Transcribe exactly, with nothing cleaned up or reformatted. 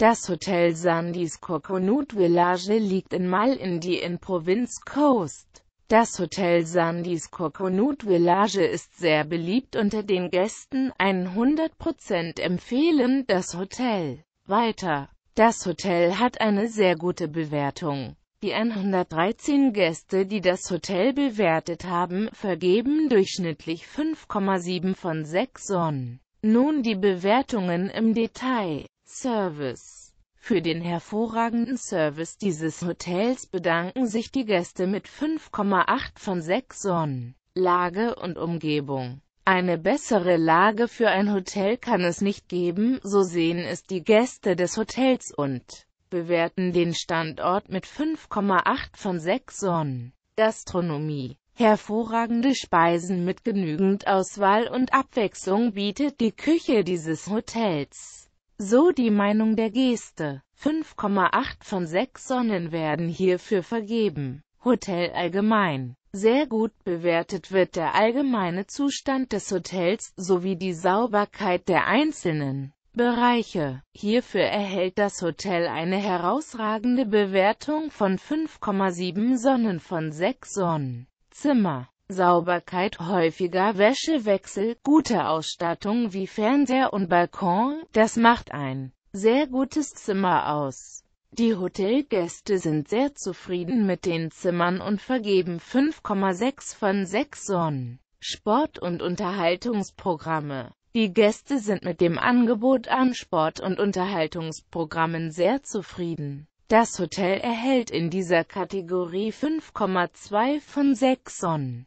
Das Hotel Sandies Coconut Village liegt in Malindi in Provinz Coast. Das Hotel Sandies Coconut Village ist sehr beliebt unter den Gästen, hundert Prozent empfehlen das Hotel. Weiter. Das Hotel hat eine sehr gute Bewertung. Die hundertdreizehn Gäste, die das Hotel bewertet haben, vergeben durchschnittlich fünf Komma sieben von sechs Sonnen. Nun die Bewertungen im Detail. Service. Für den hervorragenden Service dieses Hotels bedanken sich die Gäste mit fünf Komma acht von sechs Sonnen. Lage und Umgebung. Eine bessere Lage für ein Hotel kann es nicht geben, so sehen es die Gäste des Hotels und bewerten den Standort mit fünf Komma acht von sechs Sonnen. Gastronomie. Hervorragende Speisen mit genügend Auswahl und Abwechslung bietet die Küche dieses Hotels. So die Meinung der Gäste. fünf Komma acht von sechs Sonnen werden hierfür vergeben. Hotel allgemein. Sehr gut bewertet wird der allgemeine Zustand des Hotels, sowie die Sauberkeit der einzelnen Bereiche. Hierfür erhält das Hotel eine herausragende Bewertung von fünf Komma sieben Sonnen von sechs Sonnen. Zimmer. Sauberkeit, häufiger Wäschewechsel, gute Ausstattung wie Fernseher und Balkon, das macht ein sehr gutes Zimmer aus. Die Hotelgäste sind sehr zufrieden mit den Zimmern und vergeben fünf Komma sechs von sechs Sonnen. Sport- und Unterhaltungsprogramme. Die Gäste sind mit dem Angebot an Sport- und Unterhaltungsprogrammen sehr zufrieden. Das Hotel erhält in dieser Kategorie fünf Komma zwei von sechs Sonnen.